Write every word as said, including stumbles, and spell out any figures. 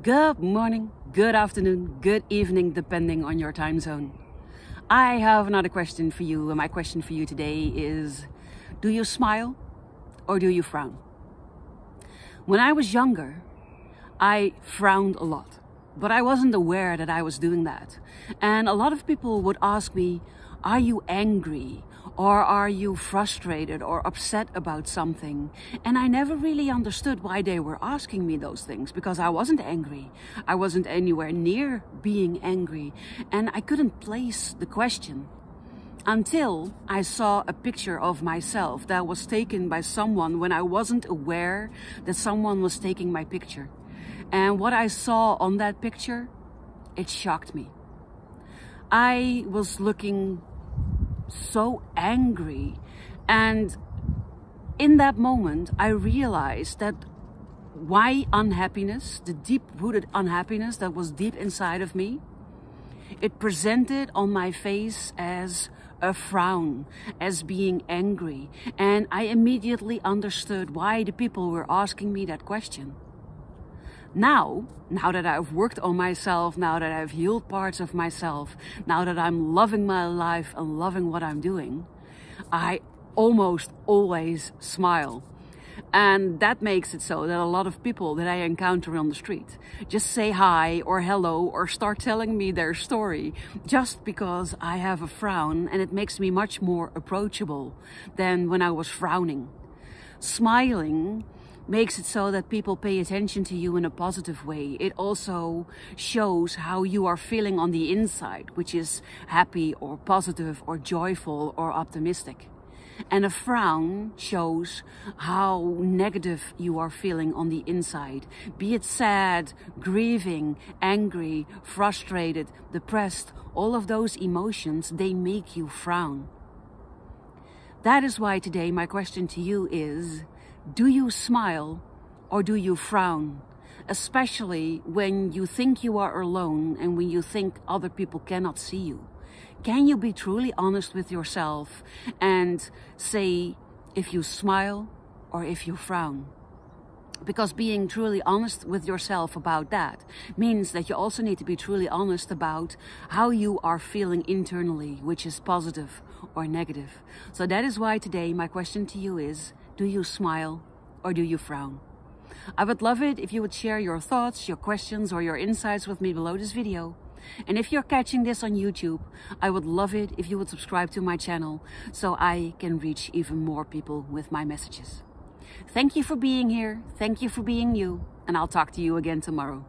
Good morning, good afternoon, good evening, depending on your time zone. I have another question for you, and my question for you today is, do you smile or do you frown? When I was younger, I frowned a lot, but I wasn't aware that I was doing that. And a lot of people would ask me, are you angry? Or are you frustrated or upset about something? And I never really understood why they were asking me those things, because I wasn't angry. I wasn't anywhere near being angry. And I couldn't place the question until I saw a picture of myself that was taken by someone when I wasn't aware that someone was taking my picture. And what I saw on that picture, it shocked me. I was looking so angry, and in that moment I realized that why unhappiness, the deep-rooted unhappiness that was deep inside of me, it presented on my face as a frown, as being angry. And I immediately understood why the people were asking me that question. Now, now that I've worked on myself, now that I've healed parts of myself, now that I'm loving my life and loving what I'm doing, I almost always smile. And that makes it so that a lot of people that I encounter on the street just say hi or hello or start telling me their story just because I have a frown, and it makes me much more approachable than when I was frowning. Smiling makes it so that people pay attention to you in a positive way. It also shows how you are feeling on the inside, which is happy or positive or joyful or optimistic. And a frown shows how negative you are feeling on the inside, be it sad, grieving, angry, frustrated, depressed. All of those emotions, they make you frown. That is why today my question to you is, do you smile or do you frown? Especially when you think you are alone and when you think other people cannot see you. Can you be truly honest with yourself and say if you smile or if you frown? Because being truly honest with yourself about that means that you also need to be truly honest about how you are feeling internally, which is positive or negative. So that is why today my question to you is, do you smile or do you frown? I would love it if you would share your thoughts, your questions, or your insights with me below this video. And if you're catching this on YouTube, I would love it if you would subscribe to my channel so I can reach even more people with my messages. Thank you for being here. Thank you for being you. And I'll talk to you again tomorrow.